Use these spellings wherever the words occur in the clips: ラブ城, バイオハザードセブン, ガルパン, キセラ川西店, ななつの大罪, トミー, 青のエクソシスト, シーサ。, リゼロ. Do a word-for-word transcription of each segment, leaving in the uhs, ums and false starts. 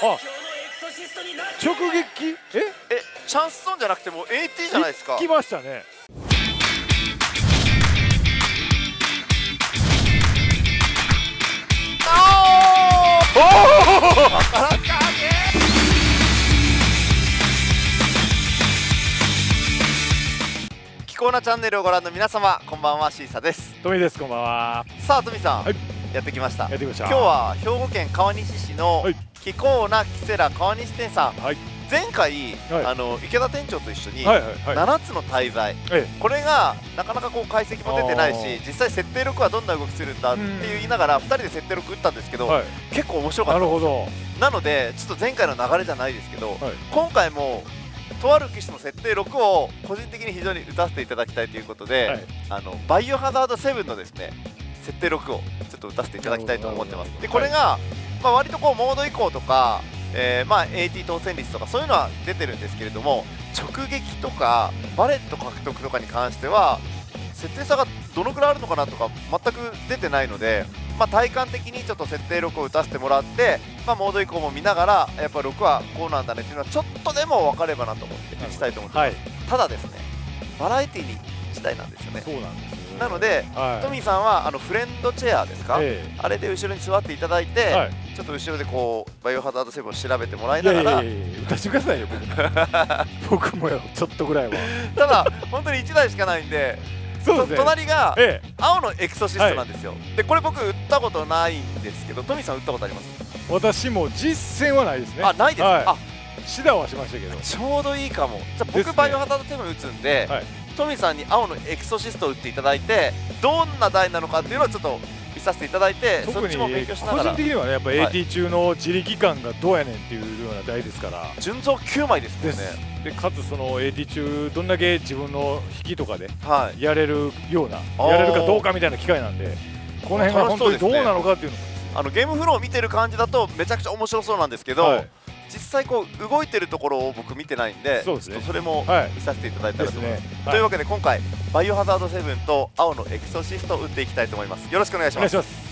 直撃。ええ、チャンスソンじゃなくてもう エーティー じゃないですか。来ましたね。あーおー気候なチャンネルをご覧の皆様、こんばんは。シーサです。トミです。こんばんは。さあトミさん、はい、やってきました。やってきました。今日は兵庫県川西市の気候なキセラ川西店さん、はい、前回、はい、あの池田店長と一緒にななつの大罪、これがなかなかこう解析も出てないし、実際設定力はどんな動きするんだって言いながらふたりで設定力打ったんですけど、はい、結構面白かったんですよ。なのでちょっと前回の流れじゃないですけど、はい、今回もとある機種の設定ろくを個人的に非常に打たせていただきたいということで、はい、あのバイオハザードセブンのですね設定ろくをちょっと打たせていただきたいと思ってます。でこれが、はい、まあ割とこうモード移行とか、えー、まあ エーティー 当選率とかそういうのは出てるんですけれども、直撃とかバレット獲得とかに関しては設定差がどのくらいあるのかなとか全く出てないので、まあ体感的にちょっと設定ろくを打たせてもらって、まあ、モード移行も見ながらやっぱろくはこうなんだねっていうのはちょっとでも分かればなと思って打ちたいと思ってます、はい、ただですねバラエティに時代なんですよね。そうなんですよ。なので、はい、トミーさんはあのフレンドチェアですか、えー、あれで後ろに座っていただいて、はい、ちょっと後ろでこうバイオハザードセブンを調べてもらいながら打たせてくださいよ僕僕もよちょっとぐらいはただ本当にいちだいしかないんで隣が青のエクソシストなんですよ、はい、でこれ僕打ったことないんですけど、トミさん打ったことあります？私も実戦はないですね。あ、ないですか、はい、あ、シダはしましたけどちょうどいいかも。じゃあ僕、ね、バイオハザードセブン打つんで、はい、トミさんに青のエクソシストを打っていただいてどんな台なのかっていうのをちょっと見させていただいて、特にそっちも勉強しながら。個人的にはねやっぱ エーティー 中の自力感がどうやねんっていうような台ですから、はい、順増きゅうまいですよね。でかつその エーティー 中どんだけ自分の引きとかでやれるような、はい、やれるかどうかみたいな機会なんで、この辺が本当にどうなのかっていうの、あのゲームフローを見てる感じだとめちゃくちゃ面白そうなんですけど、はい、実際こう動いてるところを僕見てないんで、そうですね、ちょっとそれも見させていただいたらと思います。というわけで今回バイオハザードセブンと青のエクソシストを打っていきたいと思います。よろしくお願いします。お願いします。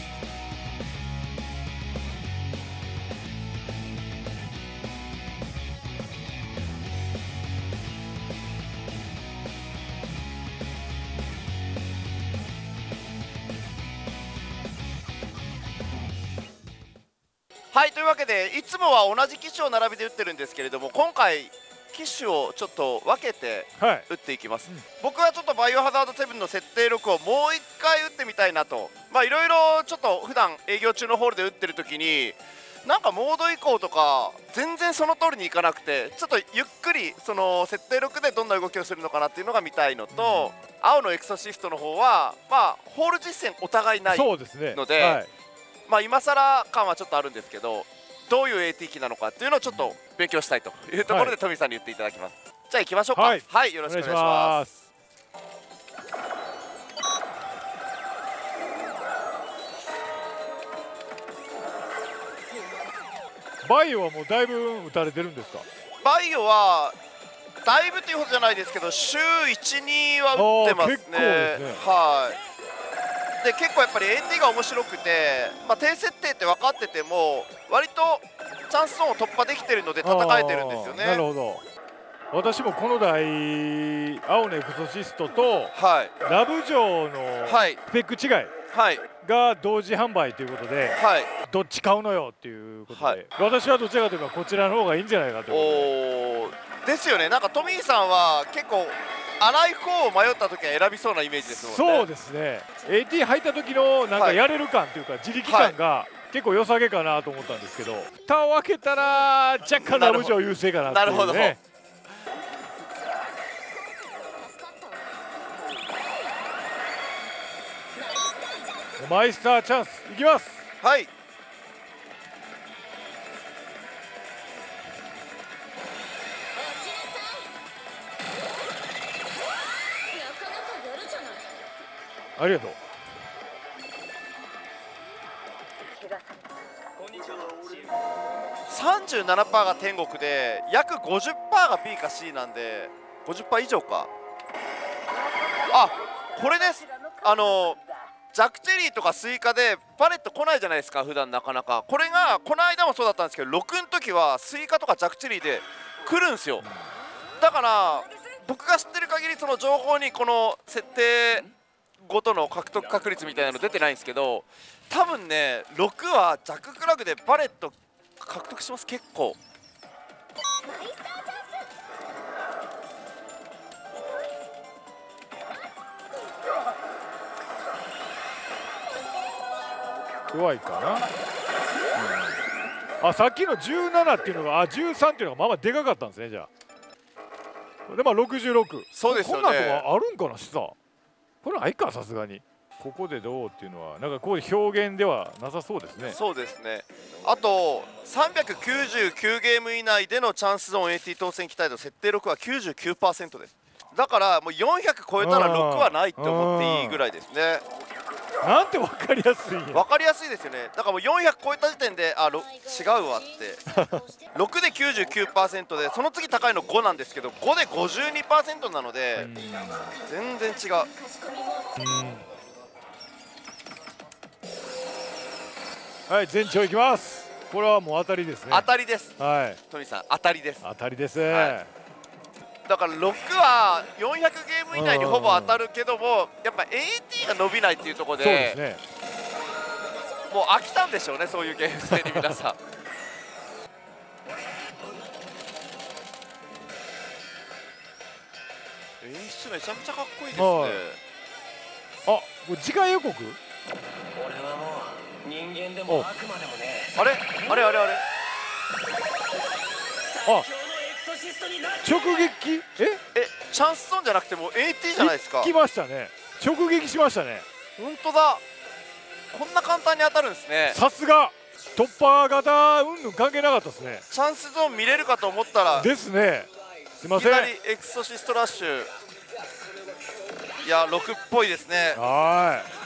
はい、というわけでいつもは同じ機種を並べて打ってるんですけれども、今回機種をちょっと分けて打っていきます、はい。僕はちょっとバイオハザードセブンの設定ろくをもう一回打ってみたいなと、まあいろいろちょっと普段営業中のホールで打ってる時になんかモード移行とか全然その通りにいかなくて、ちょっとゆっくりその設定ろくでどんな動きをするのかなっていうのが見たいのと、うん、青のエクソシストの方はまあホール実践お互いないので、そうですね、はい、まあ今更感はちょっとあるんですけど、どういう エーティー 機なのかっていうのをちょっと勉強したいというところでトミーさんに言っていただきます、はい、じゃあ行きましょうか。はい、はい、よろしくお願いします。バイオはもうだいぶ打たれてるんですか？バイオはだいぶというほどじゃないですけど、週いち、には打ってますね。結構ですね、はい。で結構やっぱり エーティー が面白くて、まあ、低設定って分かってても割とチャンスゾーンを突破できてるので戦えてるんですよね。なるほど。私もこの台青のエクソシストと、はい、ラブ城のスペック違いが同時販売ということで、はい、どっち買うのよっていうことで、はい、私はどちらかというとこちらの方がいいんじゃないかということで。ですよね。なんかトミーさんは結構洗い方を迷った時は選びそうなイメージですもんね。そうですね。 エーティー 入った時のなんかやれる感というか自力感が結構良さげかなと思ったんですけど、蓋を開けたら若干ラブ城優勢かなっていうね。マイスターチャンスいきます。はい、ありがとう。さんじゅうななパーセントが天国で約 ごじゅっパーセント が B か C なんで ごじゅっパーセント 以上か。あ、これです。あのジャックチェリーとかスイカでパレット来ないじゃないですか普段なかなか。これがこの間もそうだったんですけど、ろくの時はスイカとかジャックチェリーで来るんですよ。だから僕が知ってる限りその情報にこの設定ごとの獲得確率みたいなの出てないんですけど、多分ねろくはジャッククラグでパレット獲得します。結構弱いかな、うん、あ、さっきのじゅうななっていうのが、あ、じゅうさんっていうのがまあまあでかかったんですね。じゃあでまあろくじゅうろく、そうですよね。こんなとこあるんかな、資産これないかさすがに。ここでどうっていうのはなんかこういう表現ではなさそうですね。そうですね。あとさんびゃくきゅうじゅうきゅうゲーム以内でのチャンスゾーン エーティー 当選期待度設定ろくは きゅうじゅうきゅうパーセント です。だからもうよんひゃく超えたらろくはないと思っていいぐらいですね。なんて分かりやすい、分かりやすいですよね。だからもうよんひゃく超えた時点であろ違うわってろくで きゅうじゅうきゅうパーセント でその次高いのごなんですけど、ごで ごじゅうにパーセント なので全然違う。はい、全長いきます。これはもう当たりですね。当たりです。はい、トニーさん当たりです。当たりです、はいだからろくはよんひゃくゲーム以内にほぼ当たるけども、やっぱ エーティー が伸びないっていうところで、そうですね、もう飽きたんでしょうね、そういうゲーム性に皆さん。演出めちゃめちゃかっこいいですね。あ、これ次回予告？俺はもう人間でも悪魔でもね。あれあれあれあれ。あ。直撃？え？え、チャンスゾーンじゃなくてもう エーティー じゃないですか。来ましたね。直撃しましたね。本当だ。こんな簡単に当たるんですね。さすが。突破型うんぬん関係なかったですね。チャンスゾーン見れるかと思ったら。ですね。すみません。いきなりエクソシストラッシュ。いやろくっぽいですね。はい。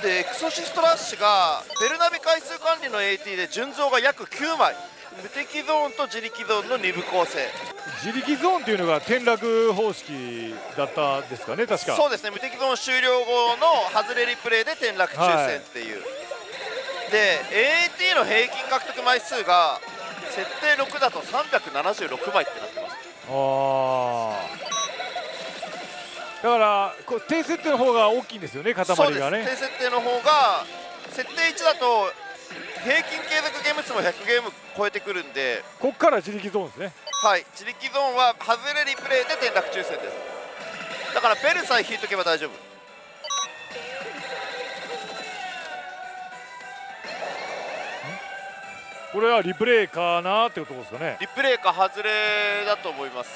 でエクソシストラッシュがベルナビ回数管理の エーティー で純増が約きゅうまい。無敵ゾーンと自力ゾーンのに部構成。自力ゾーンというのが転落方式だったんですかね、確か。そうですね、無敵ゾーン終了後の外れリプレイで転落抽選っていう、はい、で エーティー の平均獲得枚数が設定ろくだとさんびゃくななじゅうろくまいってなってます。ああ、だからこう低設定の方が大きいんですよね、塊がね。低設定の方が、設定いちだと平均継続ゲーム数もひゃくゲーム超えてくるんで、ここから自力ゾーンですね。はい、自力ゾーンは外れリプレイで転落抽選です。だからベルさえ引いとけば大丈夫。これはリプレイかなーってことですかね。リプレイか外れだと思います。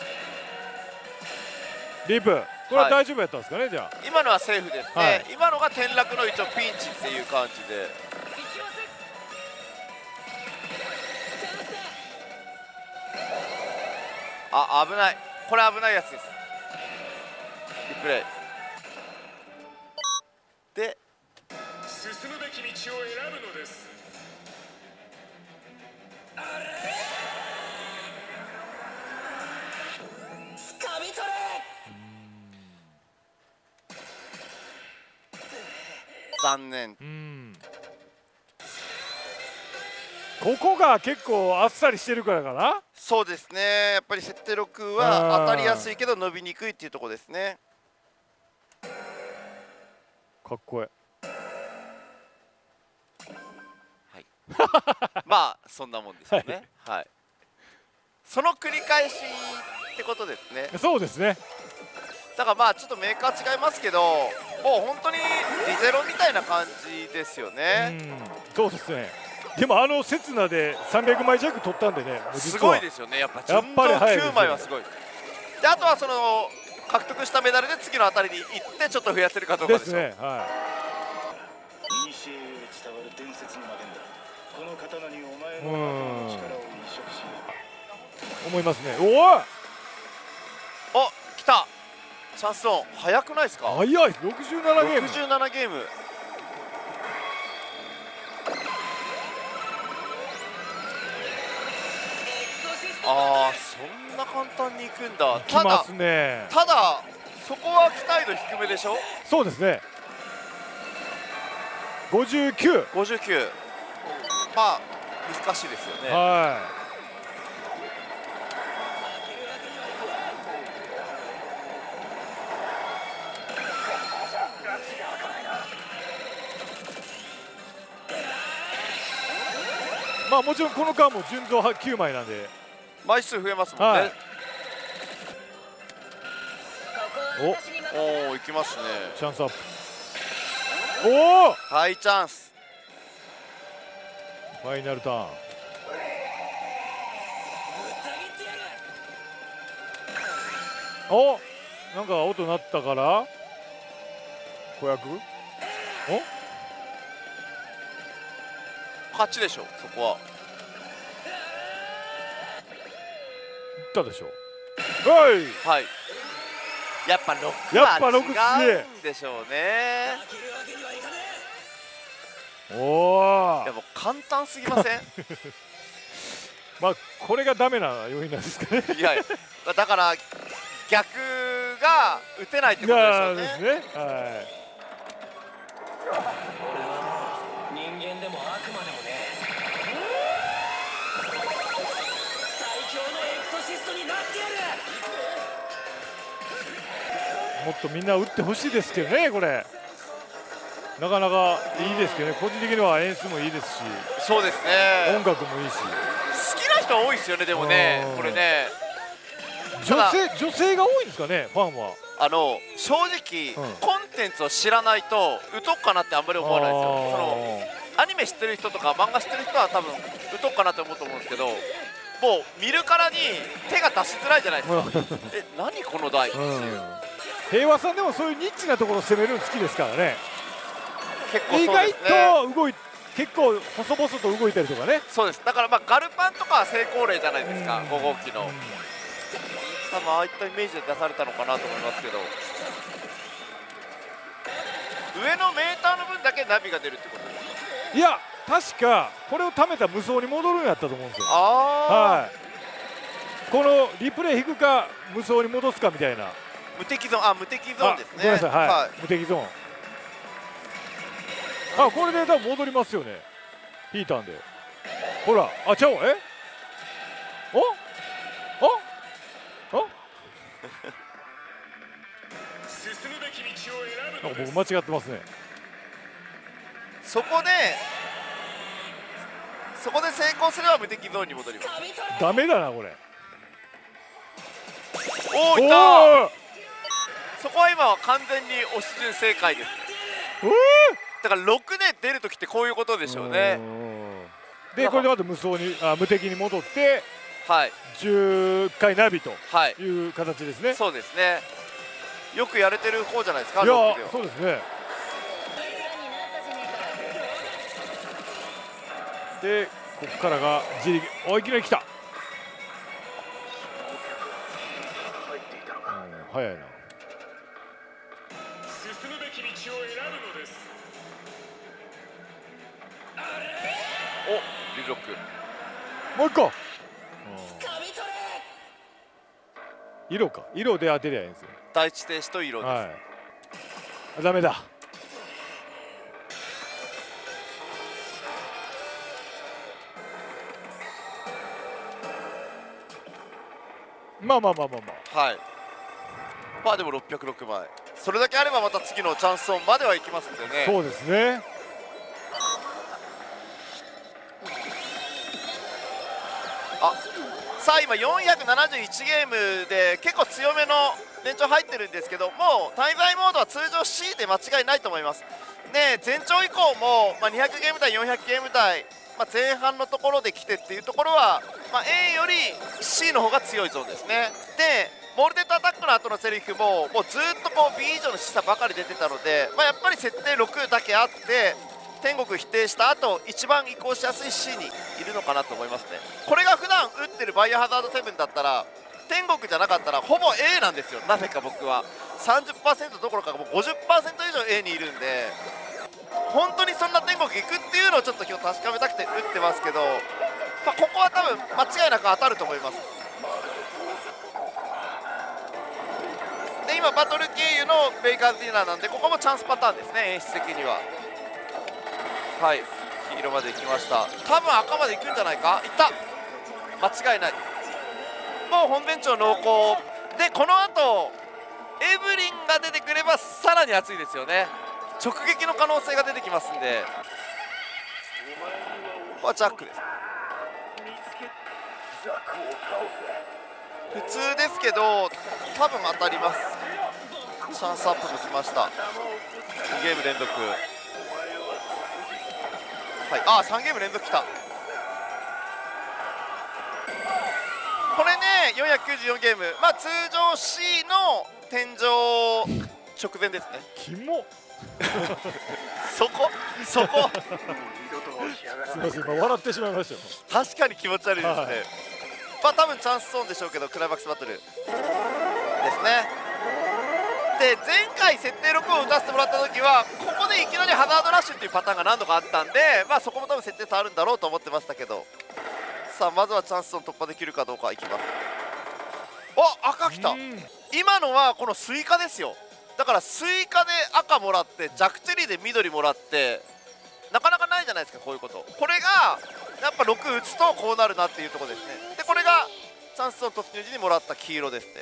リプこれは大丈夫やったんですかね、はい、じゃあ今のはセーフですね、はい、今のが転落の一応ピンチっていう感じで、あ、危ない、これ危ないやつです。リプレイで進むべき道を選ぶのです。あれつかみ取れ。残念。うん、ここが結構あっさりしてるからかな。そうですね、やっぱり設定ろくは当たりやすいけど伸びにくいっていうところですね。かっこいい、はい、まあそんなもんですよね、はい、はい、その繰り返しってことですね。そうですね。だからまあちょっとメーカー違いますけど、もう本当にリゼロみたいな感じですよね。うん、そうですね。でもあの刹那でさんびゃくまい弱取ったんでね、すごいですよね、やっぱ順当きゅうまいはすごい。であとはその獲得したメダルで次のあたりに行ってちょっと増やせるかどうかでしょう。ですね、はい。いにしえより伝わる伝説の魔剣だ。この刀にお前の力を移植しよう。思いますね。おお。あ、来た。チャンスゾーン早くないですか。早い。ろくじゅうななゲーム。ろくじゅうななゲーム。ああ、そんな簡単にいくんだ。ただ、ただそこは期待度低めでしょ。そうですね。ごじゅうきゅう、ごじゅうきゅう、まあ難しいですよね。はい、まあもちろんこのカードも純増きゅうまいなんで枚数増えますもんね。はい、おお、いきますね。チャンスアップ。おお、はい、チャンス。ファイナルターン。お、なんか音鳴ったから子役？お？勝ちでしょ、そこは。いったでしょ。はい、はい、やっぱろくは違うんでしょうね。おお、でも簡単すぎませんまあこれがダメな要因なんですかねいやいや、だから逆が打てないってことですよね。はい、でも悪魔でもね、最強のエクソシストになってやる。もっとみんな打ってほしいですけどね、これなかなかいいですけどね。個人的には演出もいいですし、そうですね、音楽もいいし、好きな人は多いですよね。でもね、これね、女性女性が多いんですかね、ファンは。あの正直、うん、コンテンツを知らないと打とうかなってあんまり思わないですよ。そのアニメ知ってる人とか漫画知ってる人は多分打とうかなと思うと思うんですけど、もう見るからに手が出しづらいじゃないですかえ、何この台っていう、うん、平和さんでもそういうニッチなところを攻めるの好きですからね。結構そうですね、意外と動い結構細々と動いたりとかね。そうです。だからまあガルパンとかは成功例じゃないですか、ごごうきの。多分ああいったイメージで出されたのかなと思いますけど、上のメーターの分だけナビが出るってことです。いや、確かこれを貯めた無双に戻るんやったと思うんですよ。はい、このリプレイ引くか無双に戻すかみたいな。無敵ゾーン、あ、無敵ゾーンですね。ごめんなさい、はい、はい、無敵ゾーン。あ、これで多分戻りますよね、ピーターンで。ほら、あ、ちゃう、え、おおおなんか僕間違ってますね。そこでそこで成功すれば無敵ゾーンに戻ります。ダメだなこれ。おお、いったー。そこは今は完全に押し順正解です、ね。だからろくで出るときってこういうことでしょうね。でこれでまた無双に、あ、無敵に戻って、はい、じゅっかいナビという形ですね、はい。そうですね。よくやれてる方じゃないですか。いや、そうですね。でここからが自力、お、いきなり来た、早いな。進むべき道を選ぶのです。お、リロックもう一個色か、色で当てりゃいいんですよ。第一停止と色です、はい、ダメだ。まあまあまあまあまあ、はい、まあでもろっぴゃくろくまい、それだけあればまた次のチャンスオンまではいきますんでね。そうですね。あ、さあ今よんひゃくななじゅういちゲームで結構強めの全長入ってるんですけど、もう滞在モードは通常 シー で間違いないと思いますね。全長以降も、まあ、にひゃくゲーム対よんひゃくゲーム対、まあ、前半のところで来てっていうところは、まあ、A より シー の方が強いゾーンですね。でモールデッドアタックの後のセリフももうずっとこう ビー 以上の示唆ばかり出てたので、まあ、やっぱり設定ろくだけあって天国否定した後一番移行しやすい シー にいるのかなと思いますね。これが普段打ってるバイオハザードセブンだったら天国じゃなかったらほぼ A なんですよ。なぜか僕は さんじゅっパーセント どころかもう ごじゅっパーセント 以上 A にいるんで、本当にそんな天国行くっていうのをちょっと今日確かめたくて打ってますけど、まあ、ここは多分間違いなく当たると思います。で今バトル経由のベイカーズディナーなんで、ここもチャンスパターンですね、演出的には。はい、黄色まで行きました。多分赤まで行くんじゃないか。行った、間違いない。もう本店長濃厚で、この後エブリンが出てくればさらに熱いですよね。直撃の可能性が出てきますんで。ここはジャックです。普通ですけど多分当たります。チャンスアップもきました。にゲーム連続、はい、ああさんゲーム連続きた。これねよんひゃくきゅうじゅうよんゲーム、まあ通常 C の天井直前ですね。キモそこそこすみません、今笑ってしまいましたよ。確かに気持ち悪いですね、はい、まあ多分チャンスゾーンでしょうけど、クライマックスバトルですね。で前回設定ろくを打たせてもらった時はここでいきなりハザードラッシュっていうパターンが何度かあったんで、まあそこも多分設定差あるんだろうと思ってましたけど。さあまずはチャンスゾーン突破できるかどうかいきます。あ赤きた。今のはこのスイカですよ。だからスイカで赤もらって、ジャックチェリーで緑もらって、なかなかないじゃないですか、こういうこと。これがやっぱろく打つとこうなるなっていうところですね。でこれがチャンスゾーン突入時にもらった黄色ですね。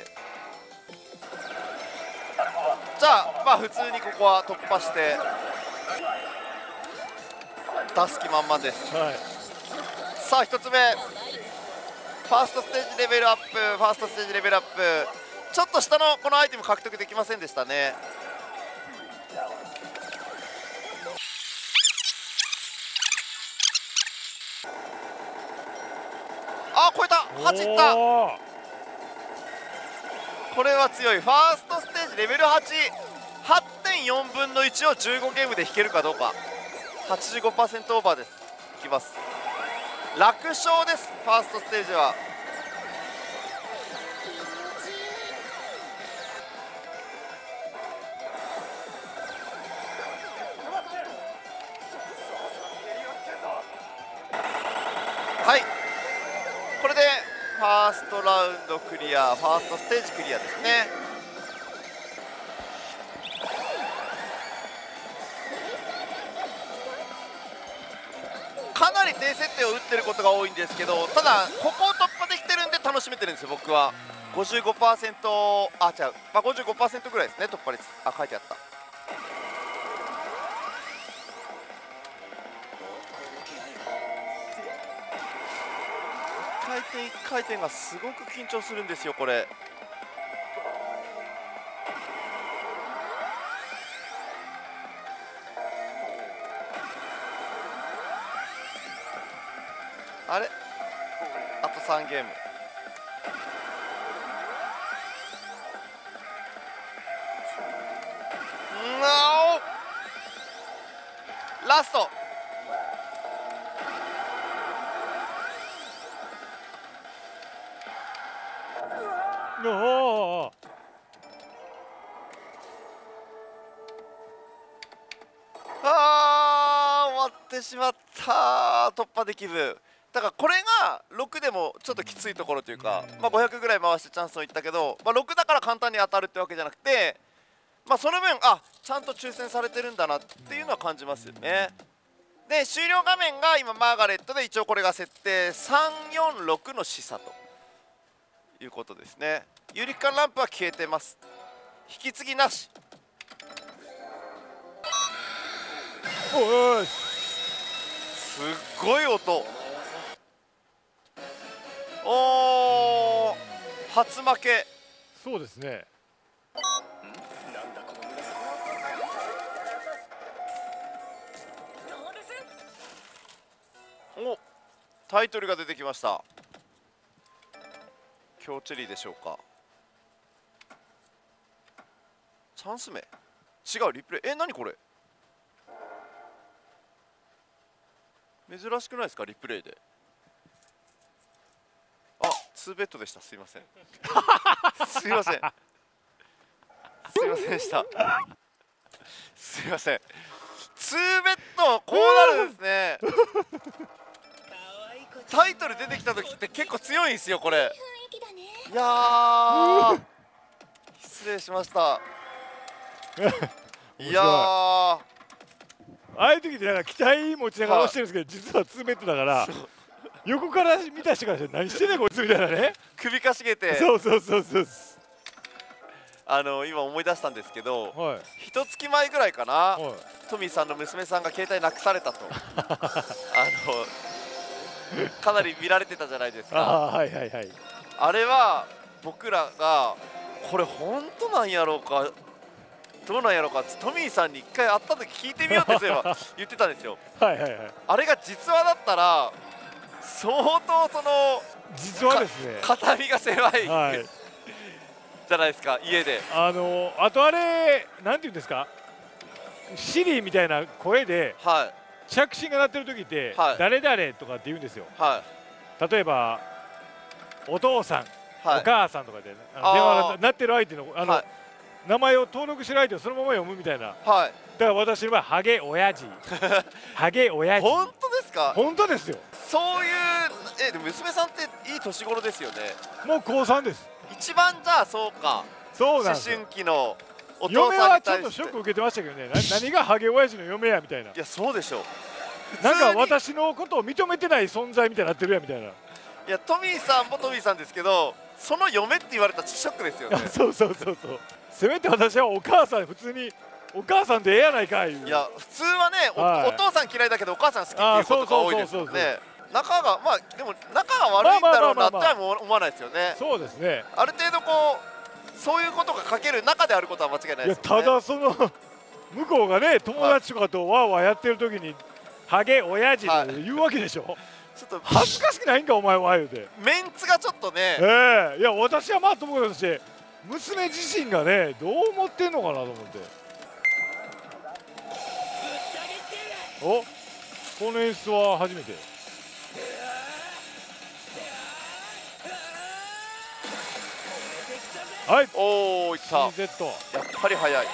じゃあまあ普通にここは突破して出す気満々です、はい、さあひとつめファーストステージレベルアップ、ファーストステージレベルアップ。ちょっと下のこのアイテム獲得できませんでしたね。あ、超えた。はちいった。これは強い。ファーストステージレベル はちはちてんよんぶんのいちをじゅうごゲームで引けるかどうか。 はちじゅうごパーセント オーバーです。いきます。楽勝です、ファーストステージは。ファーストラウンドクリア、ファーストステージクリアですね。かなり低設定を打ってることが多いんですけど、ただここを突破できてるんで楽しめてるんですよ、僕は。 ごじゅうごパーセント、 あ違う、まあ、ごじゅうごパーセント ぐらいですね、突破率。あ書いてあった。いっかい転がすごく緊張するんですよ、これ。あれあとさんゲーム。うん、ラストおあー終わってしまった。突破できず。だからこれがろくでもちょっときついところというか、まあ、ごひゃくぐらい回してチャンスをいったけど、まあ、ろくだから簡単に当たるってわけじゃなくて、まあ、その分あちゃんと抽選されてるんだなっていうのは感じますよね。で終了画面が今マーガレットで、一応これが設定さんよんろくの示唆ということですね。有力感ランプは消えてます。引き継ぎなし。おいすっごい音。おー初負け。そうですね。おタイトルが出てきました。強チェリーでしょうか。チャンス名違う、リプレイ。え何これ珍しくないですか、リプレイで。あツーベッドでした、すいませんすいませんすいませんでしたすいません。ツーベッドこうなるんですねタイトル出てきた時って結構強いんですよ、これ。いやー失礼しましたいやーああいう時ってなんか期待持ちながら押してるんですけど、実はツーベッドだから横から見た人から何してんねんこいつみたいなね、首かしげて、そうそうそうそう、あの今思い出したんですけど、一月前ぐらいかな、トミーさんの娘さんが携帯なくされたとあのかなり見られてたじゃないですか。あれは僕らがこれ本当なんやろうかどうなんやろうかってトミーさんに一回会った時聞いてみようってそういえば言ってたんですよ。あれが実話だったら相当その実話ですね、肩身が狭い、はい、じゃないですか家で。あのあとあれなんていうんですか、シリみたいな声で、はい、着信が鳴ってる時って、はい、誰々とかって言うんですよ。はい、例えばお父さん、はい、お母さんとかで電話が鳴ってる相手のあの、はい、名前を登録してる相手をそのまま読むみたいな。はい、だから私の場合ハゲ親父、ハゲ親父。本当ですか？本当ですよ。そういう、えでも娘さんっていい年頃ですよね。もう高三です。一番じゃあそうか。そうなんですよ。思春期のお父さんに対して。嫁はちょっとショック受けてましたけどね。何がハゲ親父の嫁やみたいな。いやそうでしょう。なんか私のことを認めてない存在みたいになってるやみたいな。いやトミーさんもトミーさんですけど、その嫁って言われたらショックですよね。そうそうそうそう。せめて私はお母さん普通にお母さんでええやないかいう。いや普通はね お,、はい、お父さん嫌いだけどお母さん好きっていうことが多いですよね。仲がまあでも仲が悪いんだろうなっては思わないですよね。そうですね。ある程度こうそういうことが書ける中であることは間違いないですよね。いやただその向こうがね友達とかとわーわーやってる時にハゲ親父って言うわけでしょ。はいちょっと恥ずかしくないんかお前は言うて、メンツがちょっとね、えー、いや私はまあともかくとして娘自身がねどう思ってんのかなと思って、おこの演出は初めて。はいおおいった、 シーゼット やっぱり速い。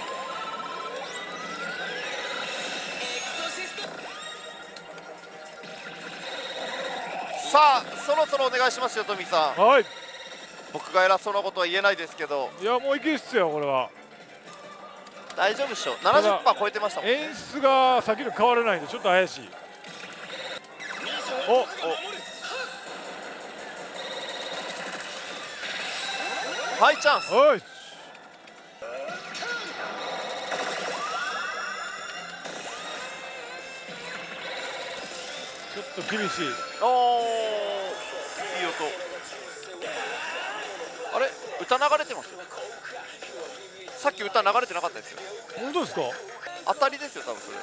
さあそろそろお願いしますよトミーさん。はい、僕が偉そうなことは言えないですけど、いやもういけっすよこれは。大丈夫でしょ、 ななじゅっパーセント 超えてましたもん、ね、演出が先の変わらないんでちょっと怪しい。おおハイチャンス、おいちょっと厳しい。おお、いい音。あれ、歌流れてますよ。さっき歌流れてなかったですよ。本当ですか？当たりですよ、多分それ。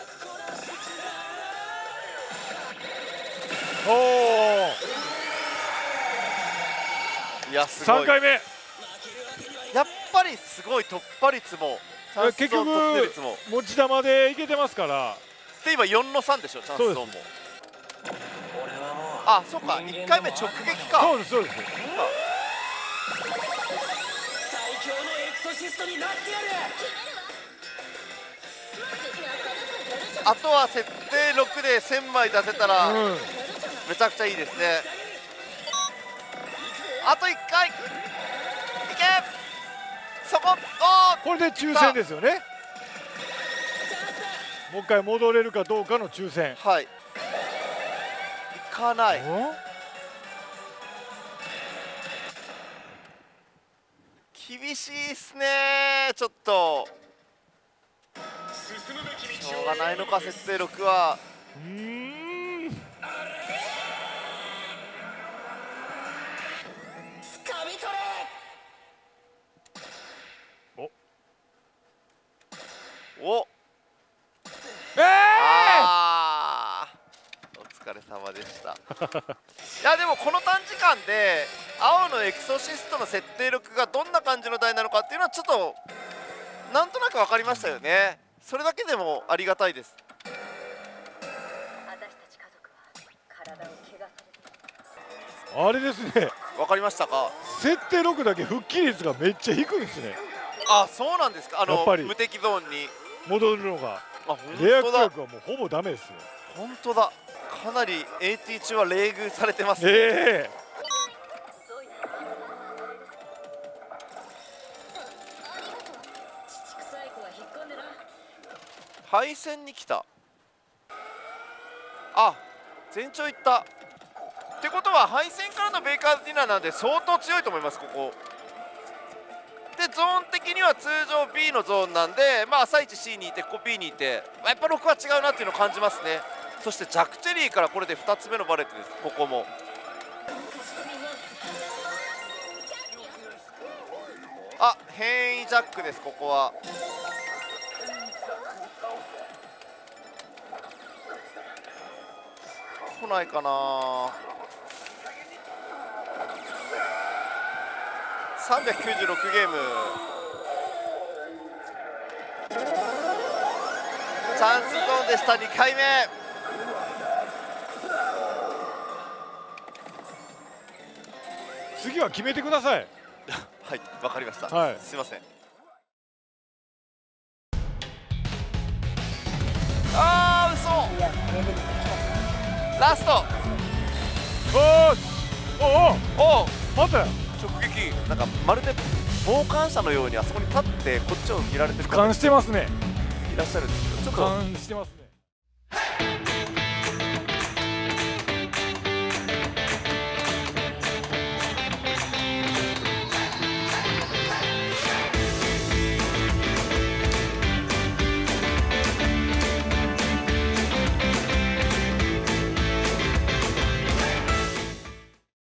おお。いや、すごい。さんかいめ。やっぱりすごい突破率も。結局、持ち球でいけてますから。で、今よんのさんでしょ、チャンスゾーンも。あ、そうか、いっかいめ直撃か。そうですそうです。あとは設定ろくでせんまい出せたらめちゃくちゃいいですね。あといっかいいけそこ、おこれで抽選ですよね。もう一回戻れるかどうかの抽選。はい、いかない。厳しいっすねちょっと。しょうがないのか設定ろくは。うーん、おおお疲れ様でしたいやでもこの短時間で青のエクソシストの設定力がどんな感じの台なのかっていうのはちょっとなんとなく分かりましたよね。それだけでもありがたいです。あれですね、分かりましたか、設定ろくだけ復帰率がめっちゃ低いですね。あ、そうなんですか。あの無敵ゾーンに戻るのがレアク力はもうほぼダメですよ。本当だ、かなり エーティー 中は冷遇されてますね、え敗戦に来た。あ、全長いったってことは敗戦からのベイカーズディナーなんで相当強いと思います。ここでゾーン的には通常 ビー のゾーンなんで、まあ、朝一 シー にいて、ここ ビー にいて、まあ、やっぱろくは違うなっていうのを感じますね。そしてジャック・チェリーからこれでふたつめのバレットです。ここもあ、変異ジャックです。ここは来ないかな。さんびゃくきゅうじゅうろくゲーム、チャンスゾーンでした。にかいめ、次は決めてください。はい、わかりました、はい、すいません。あー、嘘。ラストおおおお、待て、直撃。なんかまるで傍観者のようにあそこに立ってこっちを見られてる方、俯瞰してますね。いらっしゃるんですけど、ちょっと俯瞰してますね。